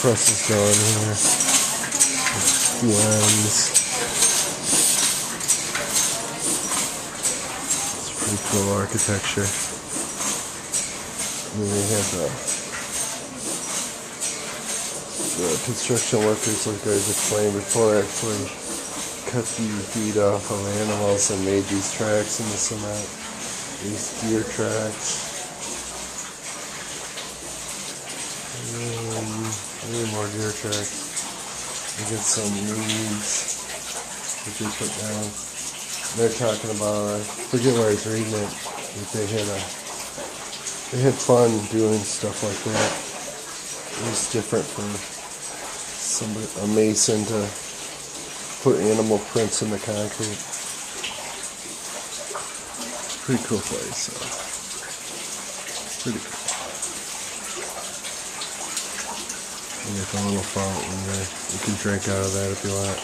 presses going here. Blends. It's pretty cool architecture. And then they have the construction workers, like I was explaining before, actually cut these feet off of animals and made these tracks in the cement. These deer tracks. And more deer tracks. We get some leaves that they put down. They're talking about, I forget where I was reading it, that they had fun doing stuff like that. It was different from a mason to put animal prints in the concrete. Pretty cool place. So. Pretty cool. You got the little fountain there. You can drink out of that if you want.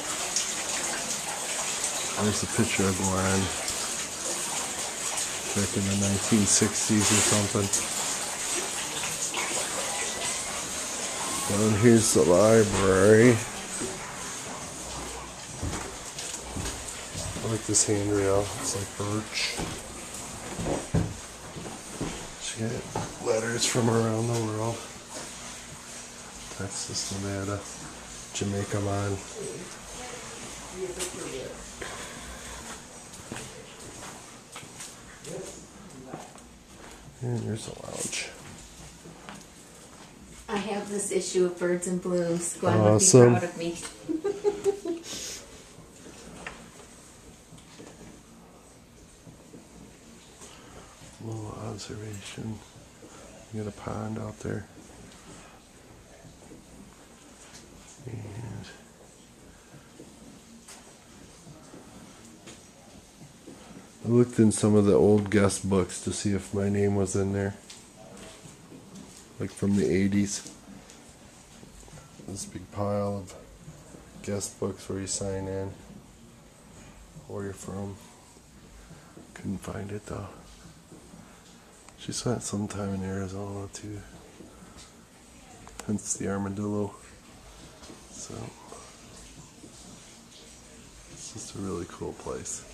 There's a picture of Gwen back in the 1960s or something. Down here's the library. I like this handrail. It's like birch. She got letters from around the world. Texas, Nevada, Jamaica line. And here's a lounge. I have this issue of Birds and Blooms. Gwen awesome. Would be proud of me. Little observation. You got a pond out there. And I looked in some of the old guest books to see if my name was in there, like from the 80s. This big pile of guest books where you sign in, where you're from. Couldn't find it though. She spent some time in Arizona too, hence the armadillo. So, it's just a really cool place.